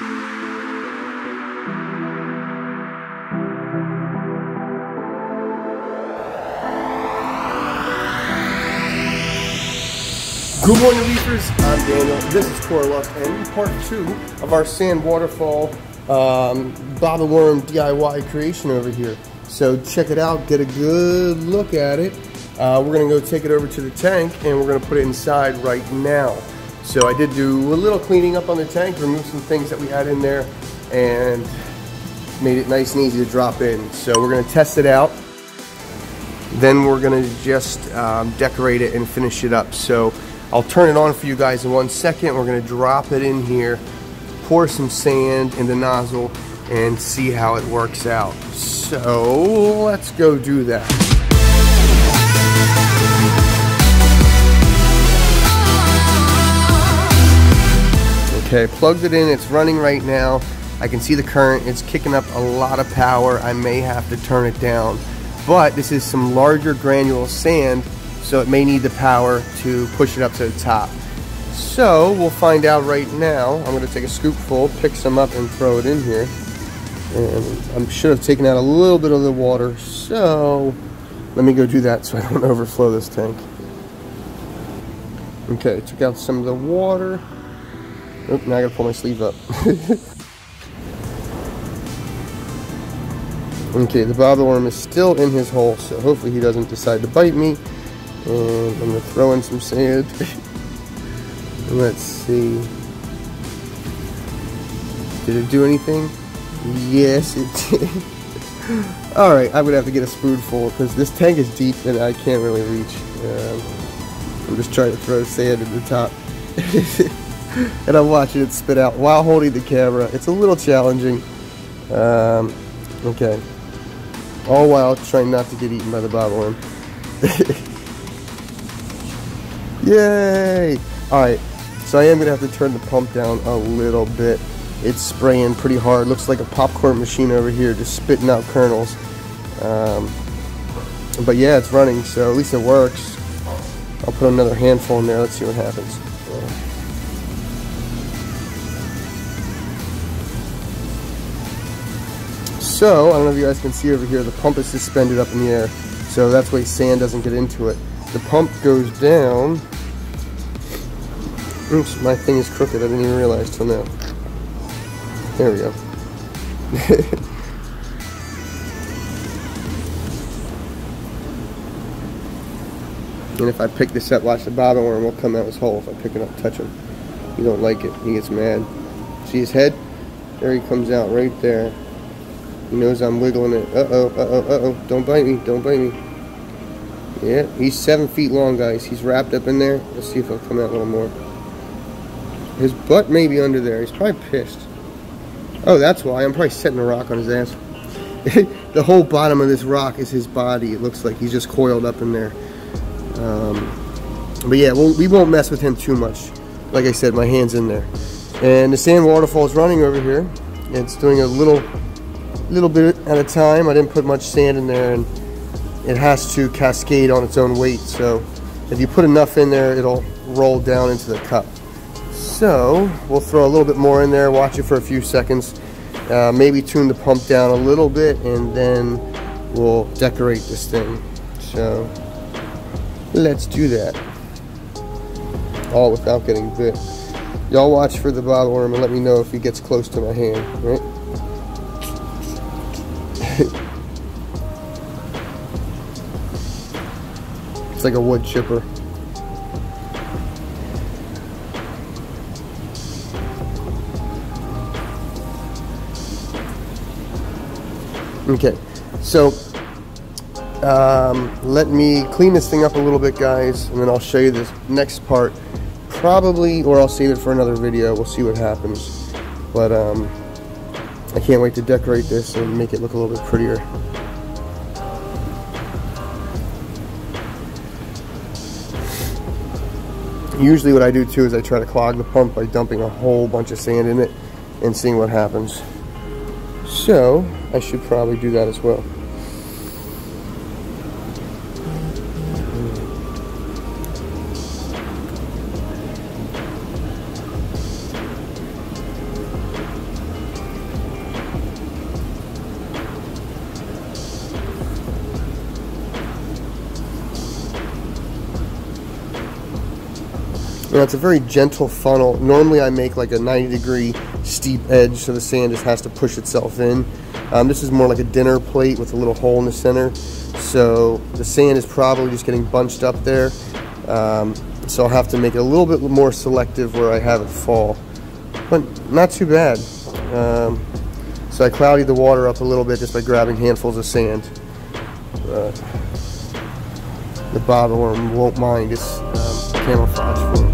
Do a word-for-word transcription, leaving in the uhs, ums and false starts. Good morning, reefers. I'm Daniel. This is Coralust, and part two of our sand waterfall um, bobbit worm D I Y creation over here. So check it out. Get a good look at it. Uh, we're gonna go take it over to the tank, and we're gonna put it inside right now. So I did do a little cleaning up on the tank, removed some things that we had in there, and made it nice and easy to drop in. So we're gonna test it out. Then we're gonna just um, decorate it and finish it up. So I'll turn it on for you guys in one second. We're gonna drop it in here, pour some sand in the nozzle, and see how it works out. So let's go do that. Okay, plugged it in, it's running right now. I can see the current, it's kicking up a lot of power. I may have to turn it down. But this is some larger granule sand, so it may need the power to push it up to the top. So we'll find out right now. I'm gonna take a scoop full, pick some up and throw it in here. And I should have taken out a little bit of the water, so let me go do that so I don't overflow this tank. Okay, took out some of the water. Oh, now I gotta pull my sleeve up. Okay, the bobbit worm is still in his hole, so hopefully he doesn't decide to bite me. And I'm gonna throw in some sand. Let's see. Did it do anything? Yes, it did. Alright, I'm gonna have to get a spoonful because this tank is deep and I can't really reach. Um, I'm just trying to throw sand in the top. And I'm watching it spit out while holding the camera. It's a little challenging. Um, okay. All while trying not to get eaten by the bobbit worm. Yay! Alright, so I am going to have to turn the pump down a little bit. It's spraying pretty hard. Looks like a popcorn machine over here, just spitting out kernels. Um, but yeah, it's running, so at least it works. I'll put another handful in there. Let's see what happens. So, I don't know if you guys can see over here, the pump is suspended up in the air. So that's why sand doesn't get into it. The pump goes down. Oops, my thing is crooked. I didn't even realize till now. There we go. And if I pick this up, watch the bobbit worm will come out his hole. If I pick it up, touch him. He don't like it. He gets mad. See his head? There he comes out right there. He knows I'm wiggling it. Uh-oh, uh-oh, uh-oh. Don't bite me, don't bite me. Yeah, he's seven feet long, guys. He's wrapped up in there. Let's see if he'll come out a little more. His butt may be under there. He's probably pissed. Oh, that's why. I'm probably setting a rock on his ass. The whole bottom of this rock is his body. It looks like he's just coiled up in there. Um, but yeah, we'll, we won't mess with him too much. Like I said, my hand's in there. And the sand waterfall is running over here. It's doing a little... little bit at a time. I didn't put much sand in there, and it has to cascade on its own weight, so if you put enough in there, it'll roll down into the cup. So we'll throw a little bit more in there, watch it for a few seconds, uh, maybe tune the pump down a little bit, and then we'll decorate this thing. So let's do that, all without getting bit. Y'all watch for the bobbit worm and let me know if he gets close to my hand, right? It's like a wood chipper. Okay, so um, let me clean this thing up a little bit, guys, and then I'll show you this next part probably, or I'll save it for another video. We'll see what happens, but um I can't wait to decorate this and make it look a little bit prettier. Usually what I do too is I try to clog the pump by dumping a whole bunch of sand in it and seeing what happens. So I should probably do that as well. You know, it's a very gentle funnel. Normally I make like a ninety degree steep edge so the sand just has to push itself in. Um, this is more like a dinner plate with a little hole in the center. So the sand is probably just getting bunched up there. Um, so I'll have to make it a little bit more selective where I have it fall. But not too bad. Um, so I clouded the water up a little bit just by grabbing handfuls of sand. Uh, the bobbit worm won't mind, it's um, camouflage for it.